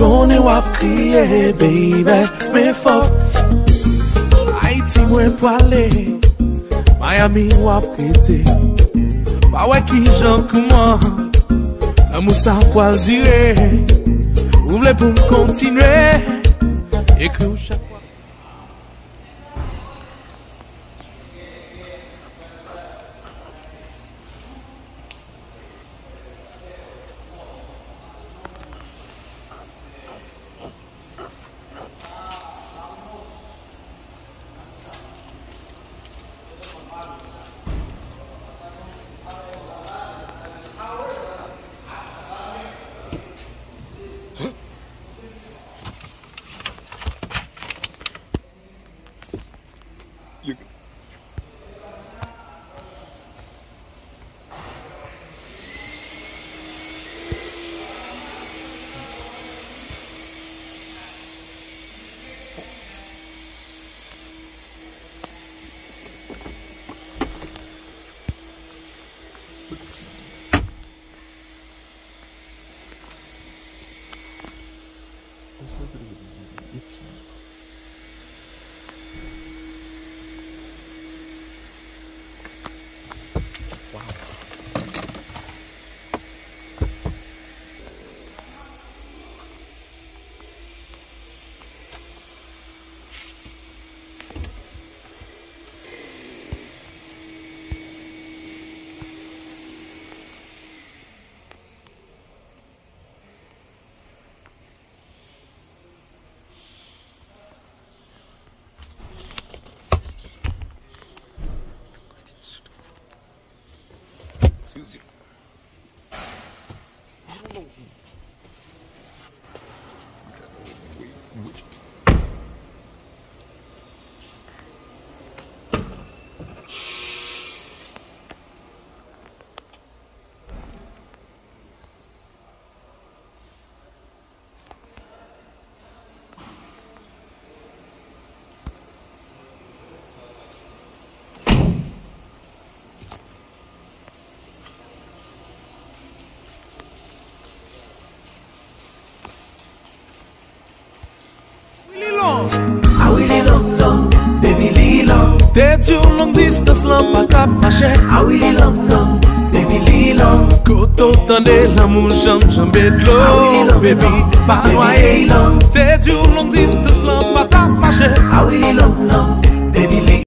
Kone wap kriye, baby, me fok Haiti mwen pwale, Miami wap kete Pa wè ki jan kouman, Amou sa pwal dire Ou vle pou m'kontinue, Ekri ou chak wap Tête ou longue distance, l'empat à marcher. Ah oui, long, long, baby, lilong. Koto tendez l'amour, j'aime de l'eau. Ah oui, baby, pas loin. Tête ou longue distance, l'empat à marcher. Ah oui, long, long.